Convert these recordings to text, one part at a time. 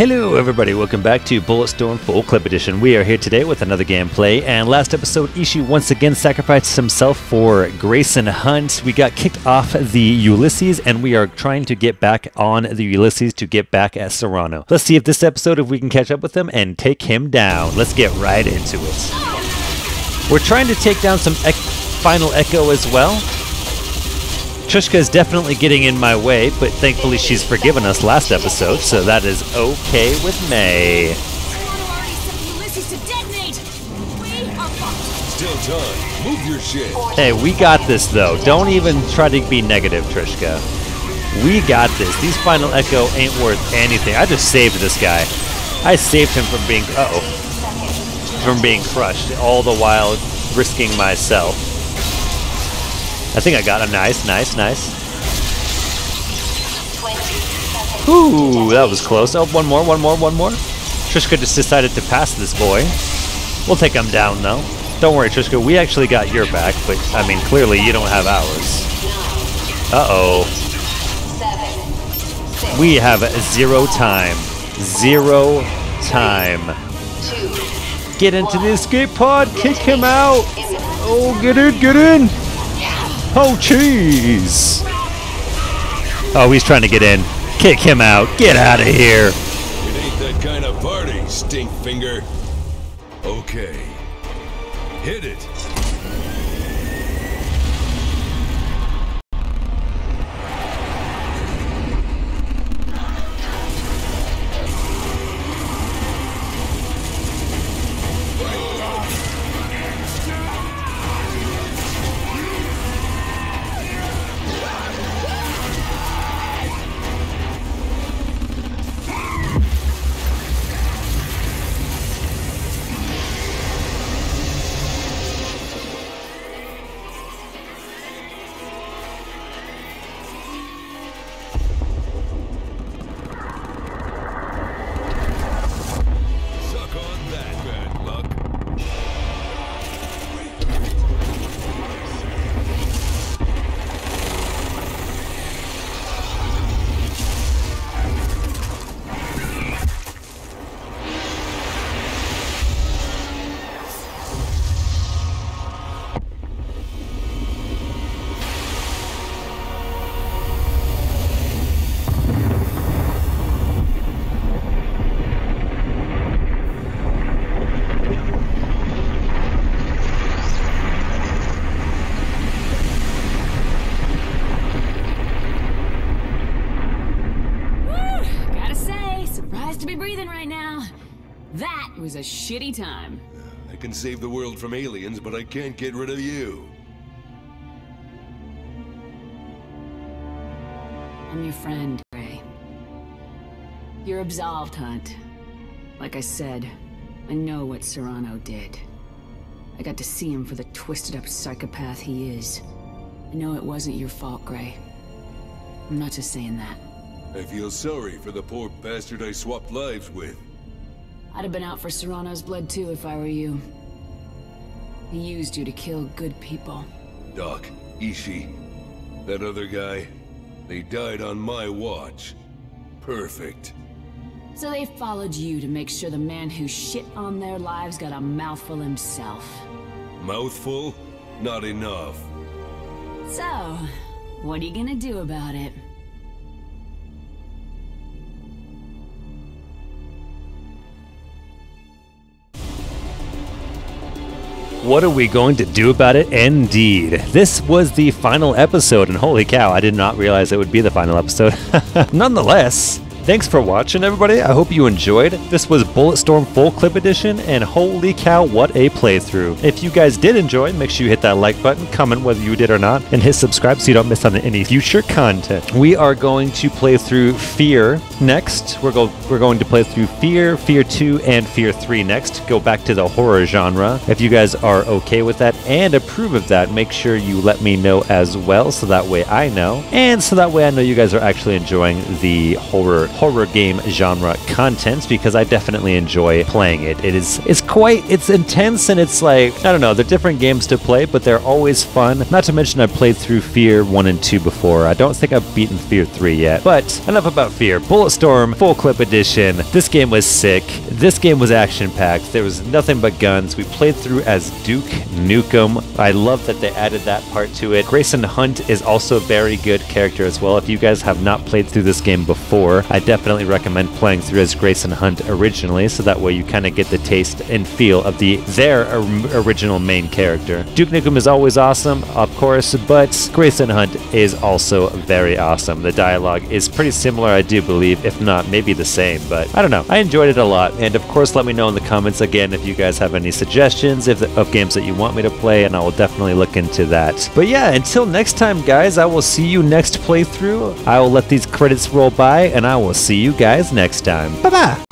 Hello everybody, welcome back to Bulletstorm Full Clip Edition. We are here today with another gameplay, and last episode Ishii once again sacrificed himself for Grayson Hunt. We got kicked off the Ulysses, and we are trying to get back on the Ulysses to get back at Serrano. Let's see if this episode we can catch up with him and take him down. Let's get right into it. We're trying to take down some Final Echo as well. Trishka is definitely getting in my way, but thankfully she's forgiven us last episode, so that is okay with me. Hey, we got this though. Don't even try to be negative, Trishka. We got this. These Final Echo ain't worth anything. I just saved this guy. I saved him from being from being crushed, all the while risking myself. I think I got him. Nice. Ooh, that was close. Oh, one more. Trishka just decided to pass this boy. We'll take him down, though. Don't worry, Trishka. We actually got your back, but, I mean, clearly you don't have ours. Uh-oh. We have zero time. Get into the escape pod. Kick him out. Oh, get in. Oh, jeez! Oh, he's trying to get in. Kick him out. Get out of here. It ain't that kind of party, stink finger. Okay. Hit it. Was a shitty time. I can save the world from aliens, but I can't get rid of you. I'm your friend, Gray. You're absolved, Hunt. Like I said, I know what Serrano did. I got to see him for the twisted up psychopath he is. I know it wasn't your fault, Gray. I'm not just saying that. I feel sorry for the poor bastard I swapped lives with. I'd have been out for Serrano's blood too if I were you. He used you to kill good people. Doc, Ishii, that other guy, they died on my watch. Perfect. So they followed you to make sure the man who shit on their lives got a mouthful himself. Mouthful? Not enough. So, what are you gonna do about it? What are we going to do about it? Indeed. This was the final episode, and holy cow, I did not realize it would be the final episode. Nonetheless, thanks for watching, everybody. I hope you enjoyed. This was Bulletstorm Full Clip Edition, and holy cow, what a playthrough. If you guys did enjoy, make sure you hit that like button, comment whether you did or not, and hit subscribe so you don't miss on any future content. We are going to play through Fear next. We're going to play through Fear, Fear 2, and Fear 3 next. Go back to the horror genre. If you guys are okay with that and approve of that, make sure you let me know as well, so that way I know. And so that way I know you guys are actually enjoying the horror horror game genre content because I definitely enjoy playing it. It's intense, and it's like, I don't know, they're different games to play, but they're always fun. Not to mention I played through Fear 1 and 2 before. I don't think I've beaten Fear 3 yet, but enough about Fear. Bulletstorm Full Clip Edition. This game was sick. This game was action-packed. There was nothing but guns. We played through as Duke Nukem. I love that they added that part to it. Grayson Hunt is also a very good character as well. If you guys have not played through this game before, I definitely recommend playing through as Grayson Hunt originally, so that way you kind of get the taste and feel of their original main character. Duke Nukem is always awesome, of course, but Grayson Hunt is also very awesome. The dialogue is pretty similar, I do believe, if not maybe the same, but I don't know. I enjoyed it a lot, and of course let me know in the comments again if you guys have any suggestions of games that you want me to play, and I will definitely look into that. But yeah, until next time guys, I will see you next playthrough. I will let these credits roll by, and I will see you guys next time. Bye-bye!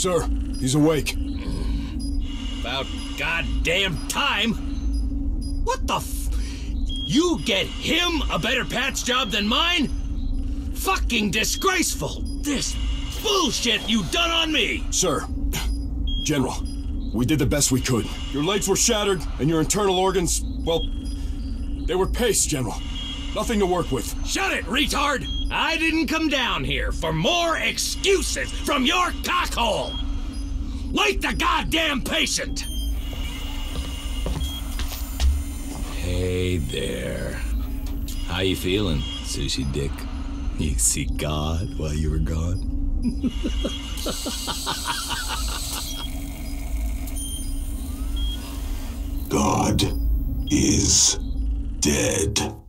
Sir, he's awake. About goddamn time! What the f... You get him a better patch job than mine? Fucking disgraceful! This bullshit you done on me! Sir, General, we did the best we could. Your legs were shattered, and your internal organs, well... They were paste, General. Nothing to work with. Shut it, retard! I didn't come down here for more excuses from your cockhole! Wake the goddamn patient! Hey there. How you feeling, sushi dick? You see God while you were gone? God is dead.